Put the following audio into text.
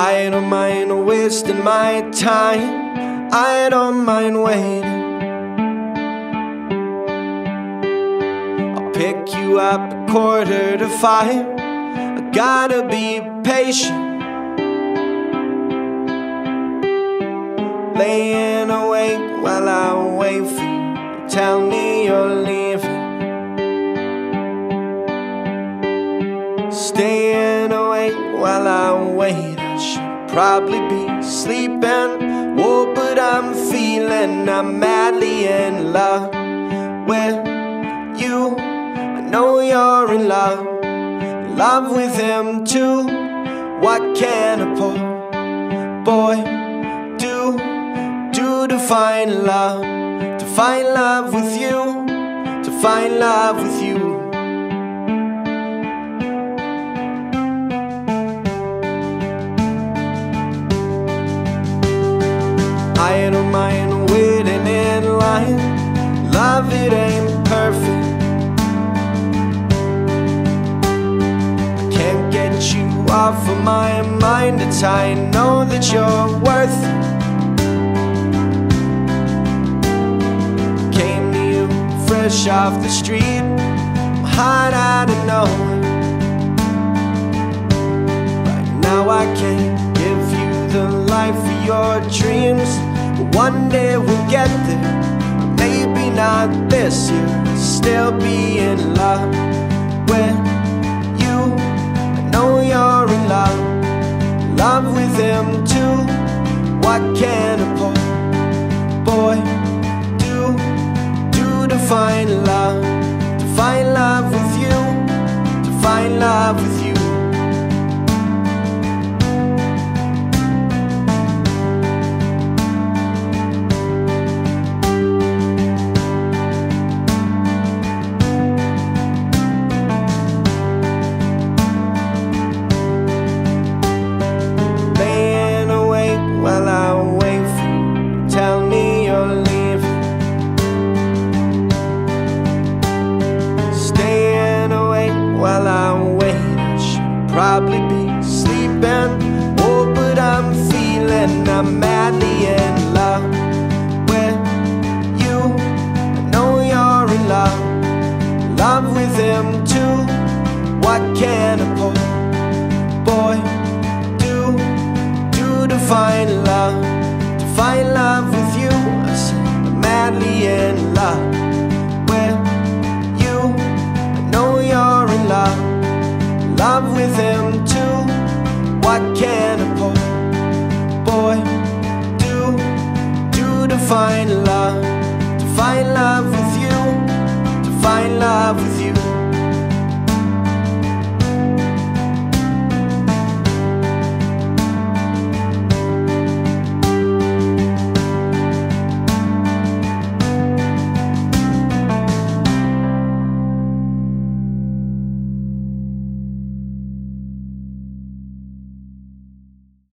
I don't mind wasting my time, I don't mind waiting. I'll pick you up at 4:45, I gotta be patient. Laying awake while I wait for you, tell me you're leaving. Staying awake while I wait, I should probably be sleeping. Whoa, but I'm feeling I'm madly in love with you. I know you're in love with him too. What can a poor boy do? To find love, to find love with you, to find love with you. I don't mind waiting in line, love it ain't perfect. I can't get you off of my mind, it's I know that you're worth it. Fresh off the street, hot out of nowhere. Right now I can't give you the life of your dreams, but one day we'll get there. Maybe not this year, I'll still be in love with you. I know you're in love with him too. What can a poor boy to find love with you, to find love with you. Laying awake while I wait for you, tell me you're leaving. While I wait, I should probably be sleeping.